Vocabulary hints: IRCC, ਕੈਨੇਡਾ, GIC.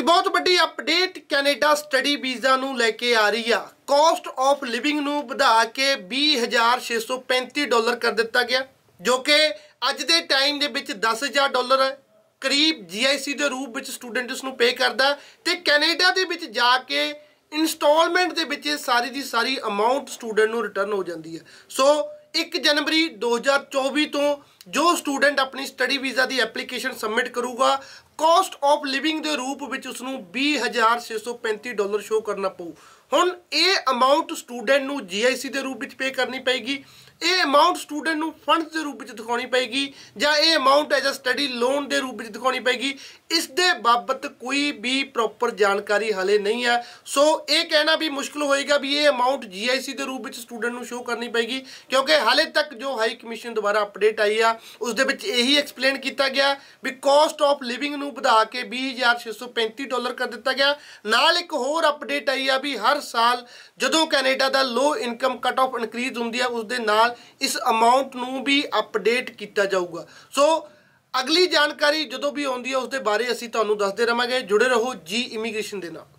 ਇੱਕ ਬਹੁਤ ਵੱਡੀ ਅਪਡੇਟ ਕੈਨੇਡਾ ਸਟੱਡੀ ਵੀਜ਼ਾ ਨੂੰ ਲੈ ਕੇ ਆ ਰਹੀ ਆ। ਕਾਸਟ ਆਫ ਲਿਵਿੰਗ ਨੂੰ ਵਧਾ ਕੇ 20635 ਡਾਲਰ ਕਰ ਦਿੱਤਾ ਗਿਆ, ਜੋ ਕਿ ਅੱਜ ਦੇ ਟਾਈਮ ਦੇ ਵਿੱਚ 10000 ਡਾਲਰ ਕਰੀਬ GIC ਦੇ ਰੂਪ ਵਿੱਚ ਸਟੂਡੈਂਟਸ ਨੂੰ ਪੇ ਕਰਦਾ ਤੇ ਕੈਨੇਡਾ ਦੇ ਵਿੱਚ ਜਾ ਕੇ ਇੰਸਟਾਲਮੈਂਟ ਦੇ ਵਿੱਚ ਸਾਰੀ ਦੀ ਸਾਰੀ ਅਮਾਉਂਟ ਸਟੂਡੈਂਟ ਨੂੰ ਰਿਟਰਨ ਹੋ ਜਾਂਦੀ ਹੈ। ਸੋ 1 ਜਨਵਰੀ 2024 ਤੋਂ जो स्टूडेंट अपनी स्टडी वीज़ा की एप्लीकेशन सबमिट करूगा कॉस्ट ऑफ लिविंग के रूप में उसनूं 20635 डॉलर शो करना पऊ। हुण ये अमाउंट स्टूडेंट नूं GIC के रूप में पे करनी पेगी, ये अमाउंट स्टूडेंट नूं फंड्स के रूप में दिखानी पेगी जां ये amount as a study loan के रूप में दिखानी पेगी। इस दे बाबत कोई भी प्रॉपर जानकारी हाले नहीं है। सो ये कहना भी मुश्किल होएगा भी ये अमाउंट GIC के रूप में स्टूडेंट नूं शो करनी पेगी, क्योंकि हाले तक जो हाई कमीशन द्वारा अपडेट आई है उस दे विच यही एक्सप्लेन किया गया भी कॉस्ट ऑफ लिविंग नूं वधा के 20635 डॉलर कर दिता गया। नाल एक होर अपडेट आई है भी हर साल जदों कैनेडा दा low income cut off increase हुंदी है उस दे नाल इस अमाउंट नूं भी अपडेट किया जाऊगा। सो अगली जानकारी जदों भी आउंदी है उस दे बारे असीं तुहानूं दसदे रहांगे। जुड़े रहो जी इमीग्रेशन दे नाल।